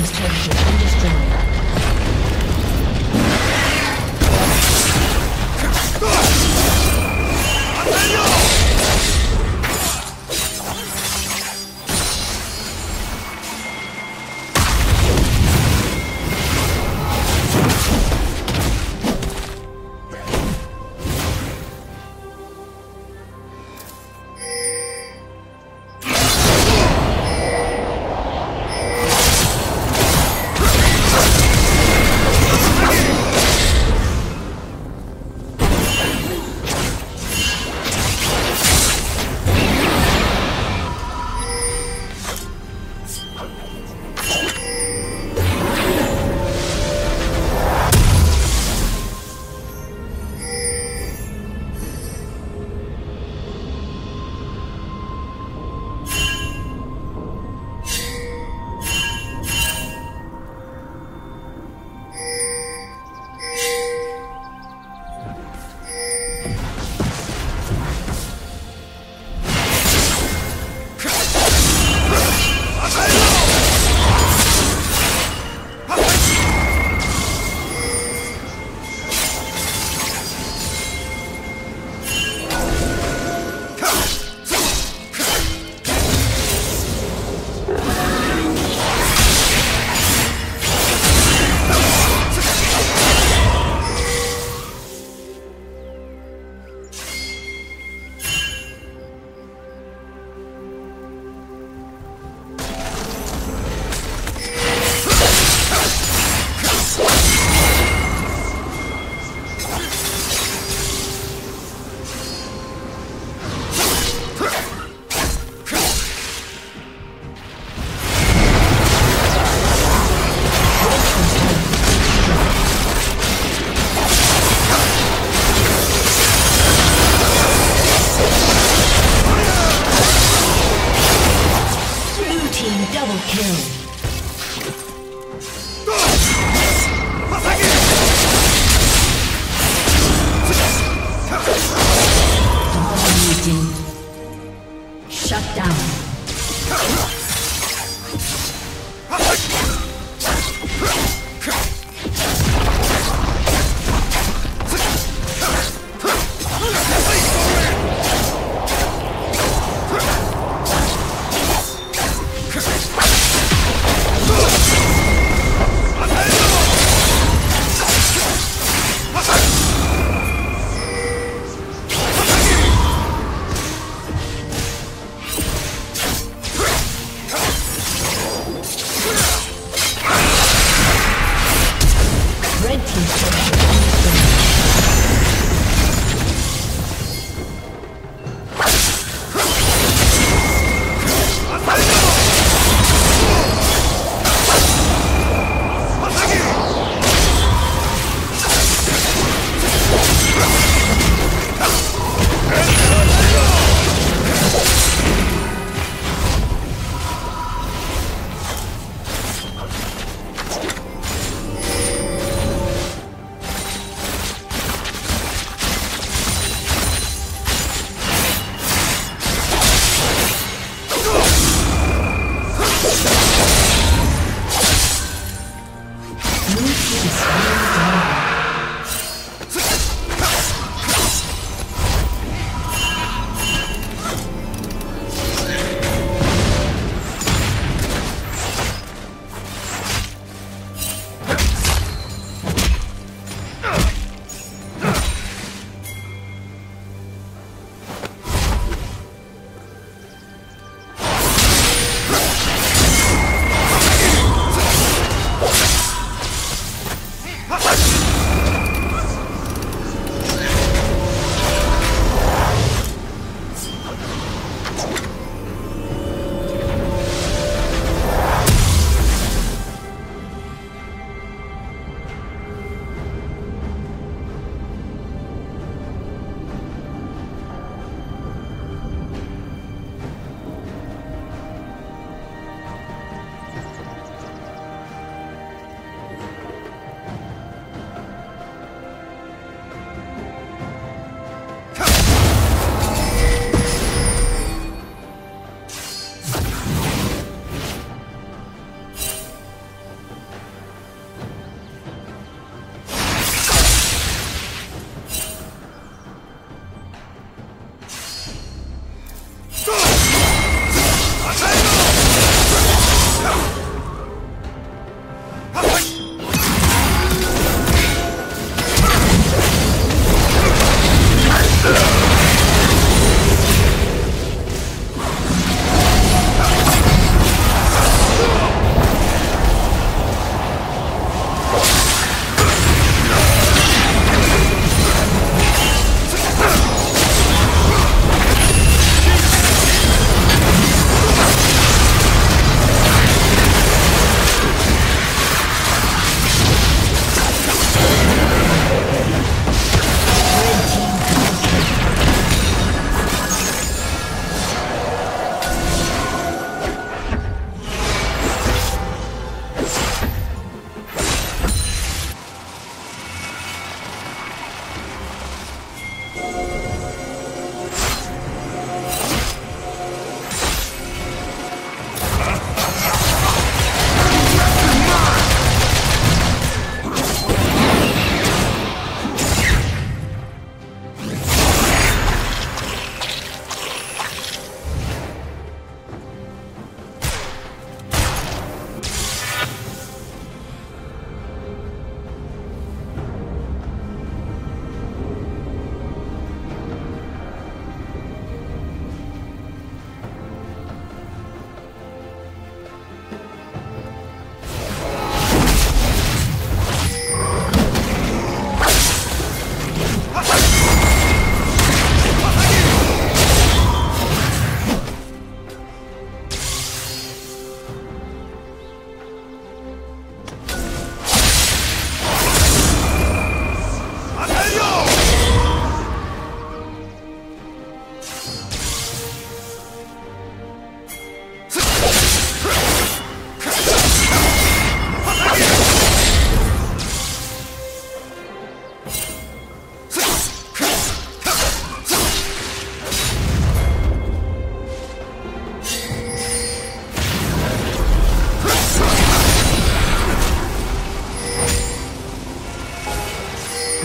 team's turret has been destroyed.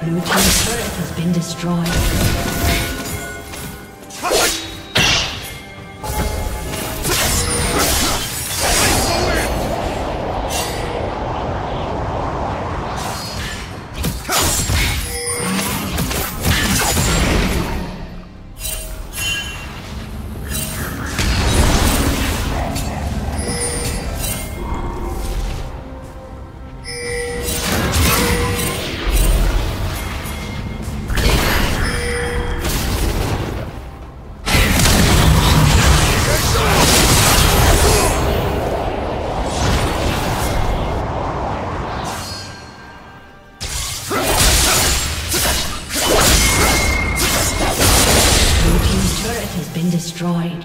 Blue team's turret has been destroyed. Destroyed.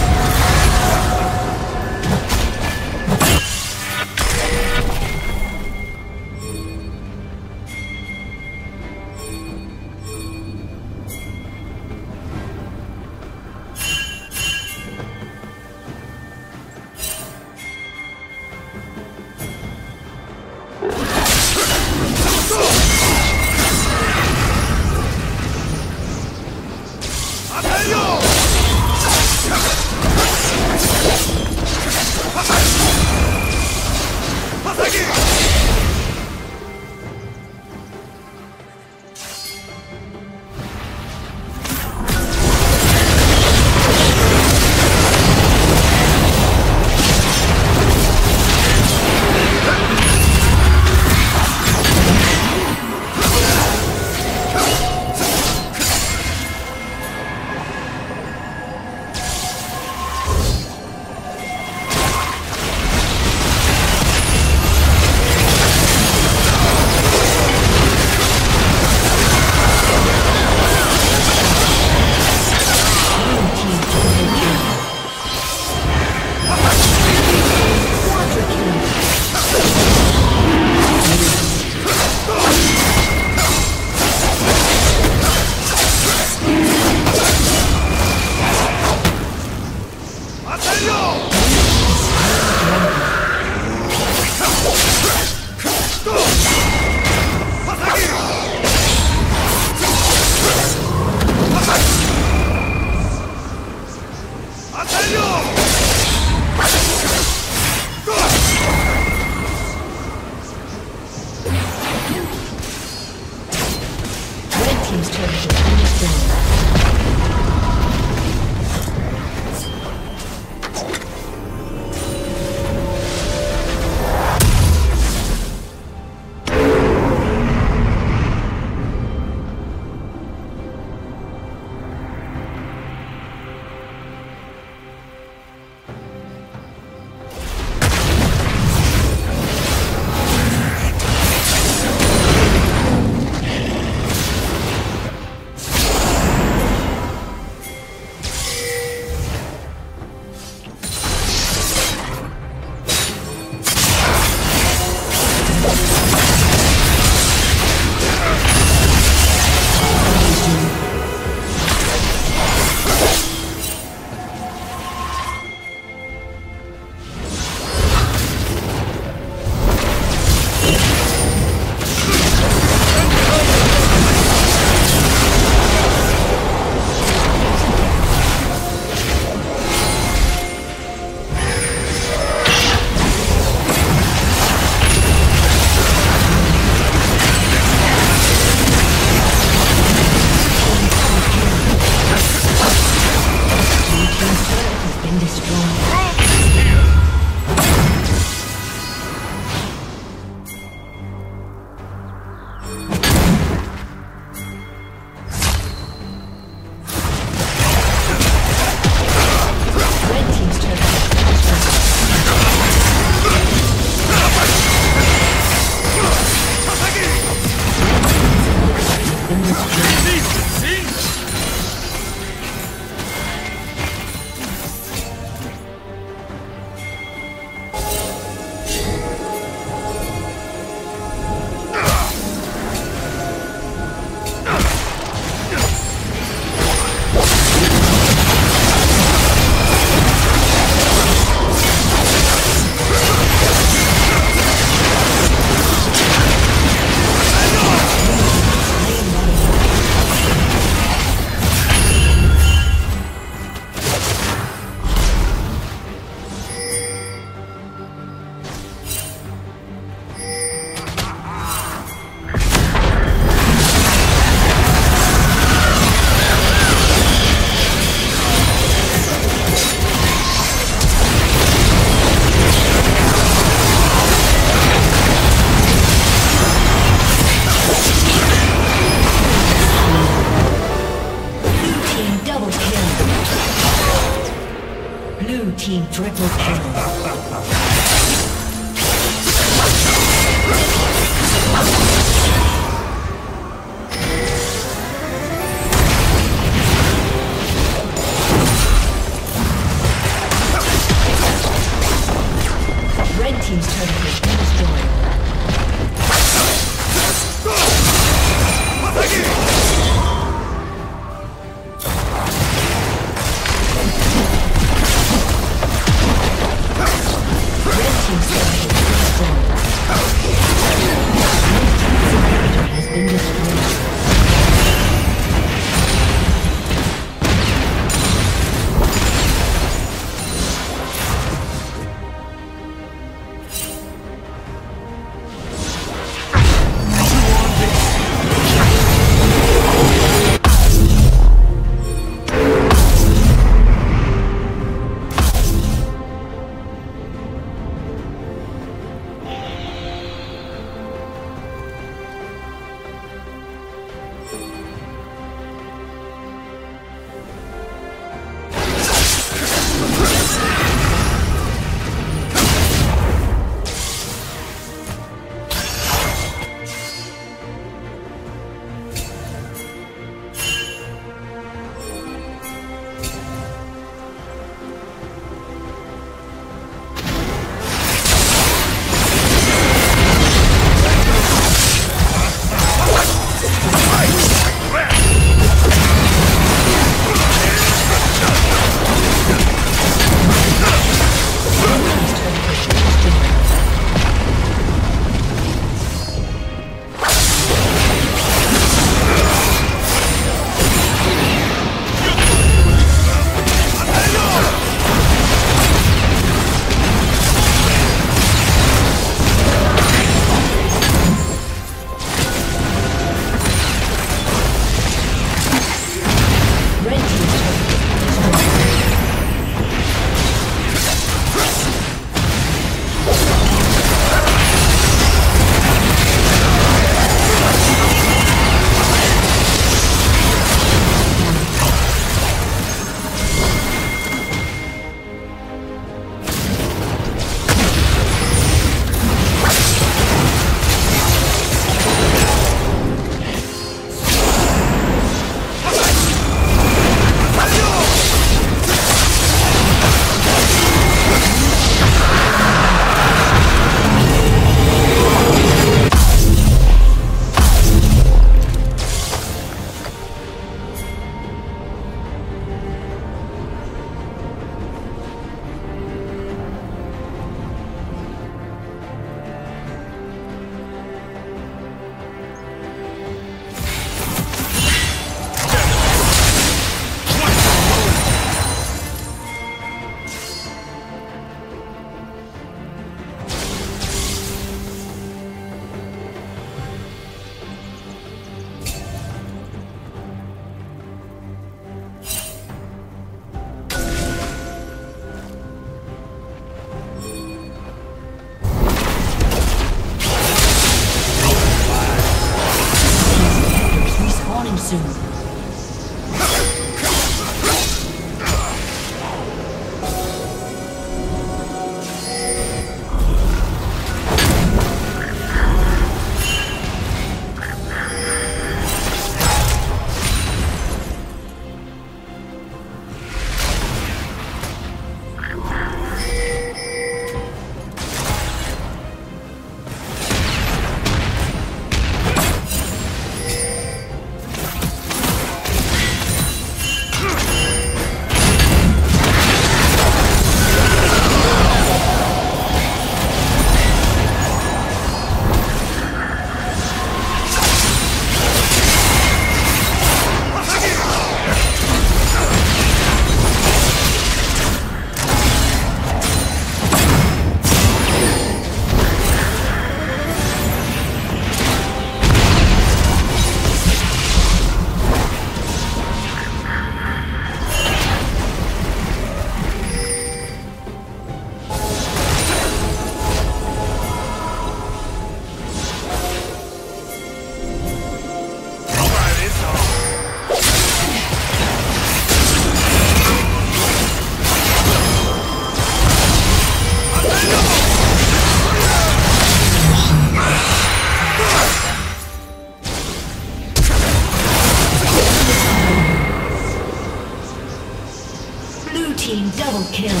Team double kill.